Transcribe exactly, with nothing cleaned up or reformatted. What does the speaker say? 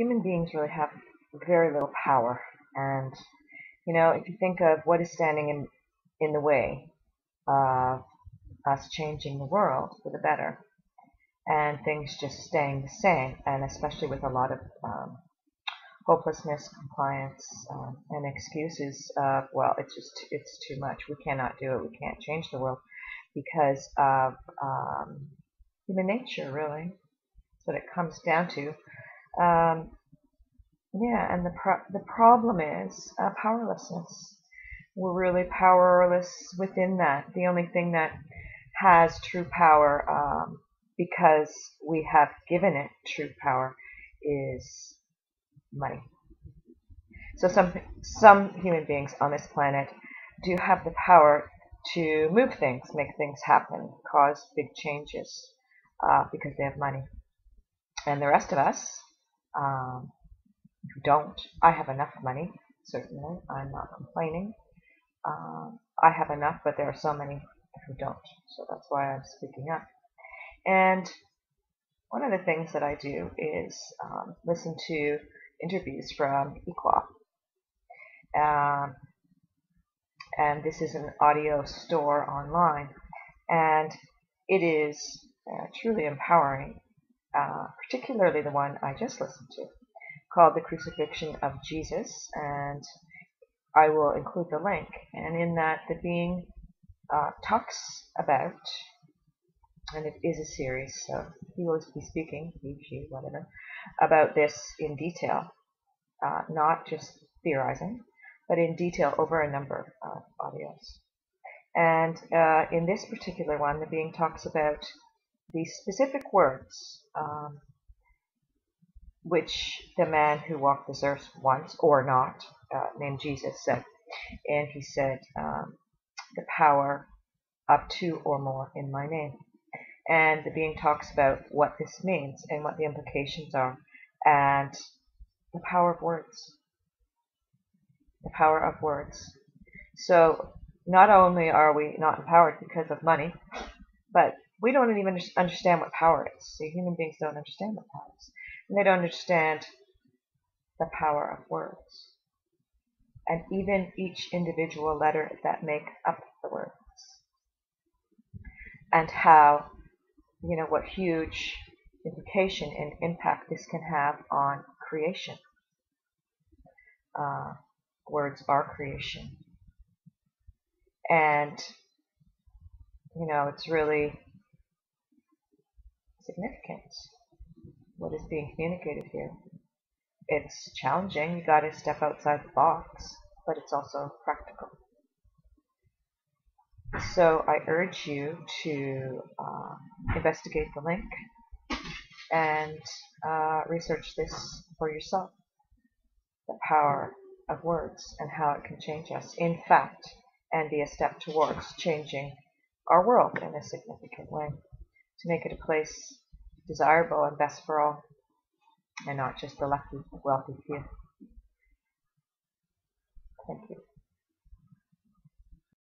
human beings really have very little power. And, you know, if you think of what is standing in, in the way of us changing the world for the better, and things just staying the same, and especially with a lot of um, hopelessness, compliance, um, and excuses of, well, it's just it's too much, we cannot do it, we can't change the world, because of um, human nature, really. That's what it comes down to. Um, yeah, and the, pro the problem is uh, powerlessness. We're really powerless within that. The only thing that has true power, um, because we have given it true power, is money. So some, some human beings on this planet do have the power to move things, make things happen, cause big changes, uh, because they have money. And the rest of us, um, who don't, I have enough money, certainly, I'm not complaining. Uh, I have enough, but there are so many who don't, so that's why I'm speaking up. And one of the things that I do is um, listen to interviews from Eqafe. Um, and this is an audio store online, and it is uh, truly empowering, uh, particularly the one I just listened to, called The Crucifixion of Jesus, and I will include the link. And in that, the being uh, talks about, and it is a series, so he will be speaking, he, she, whatever, about this in detail, uh, not just theorizing, but in detail over a number of audios. And uh, in this particular one, the being talks about the specific words um, which the man who walked this earth once, or not, uh, named Jesus said. And he said, um, the power of two or more in my name. And the being talks about what this means and what the implications are, and the power of words. The power of words. So not only are we not empowered because of money, but we don't even understand what power is. See, human beings don't understand what power is. And they don't understand the power of words. And even each individual letter that make up the words. And how, you know, what huge implication and impact this can have on creation. Uh, words are creation. And, you know, it's really significant what is being communicated here. It's challenging, you gotta step outside the box, but it's also practical. So I urge you to uh, investigate the link and uh, research this for yourself, the power of words and how it can change us, in fact, and be a step towards changing our world in a significant way, to make it a place desirable and best for all, and not just the lucky, wealthy few. Thank you.